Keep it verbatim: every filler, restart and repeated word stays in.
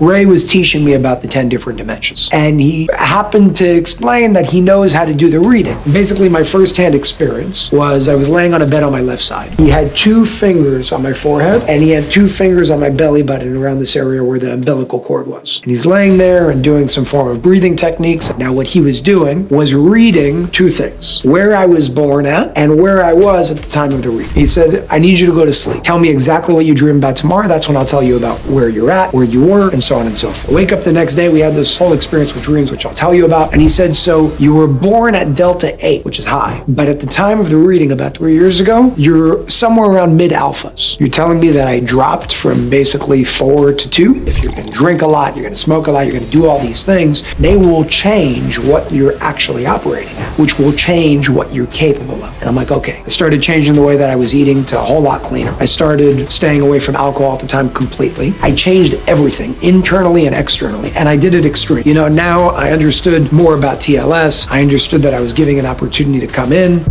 Ray was teaching me about the ten different dimensions, and he happened to explain that he knows how to do the reading. Basically, my first-hand experience was I was laying on a bed on my left side. He had two fingers on my forehead, and he had two fingers on my belly button around this area where the umbilical cord was. And he's laying there and doing some form of breathing techniques. Now, what he was doing was reading two things, where I was born at and where I was at the time of the reading. He said, I need you to go to sleep. Tell me exactly what you dream about tomorrow. That's when I'll tell you about where you're at, where you were, and so on and so forth. I wake up the next day, we had this whole experience with dreams, which I'll tell you about. And he said, so you were born at Delta eight, which is high, but at the time of the reading about three years ago, you're somewhere around mid-alphas. You're telling me that I dropped from basically four to two. If you're gonna drink a lot, you're gonna smoke a lot, you're gonna do all these things, they will change what you're actually operating at, which will change what you're capable of. And I'm like, okay. I started changing the way that I was eating to a whole lot cleaner. I started staying away from alcohol at the time completely. I changed everything, internally and externally, and I did it extreme. You know, now I understood more about T L S. I understood that I was giving an opportunity to come in.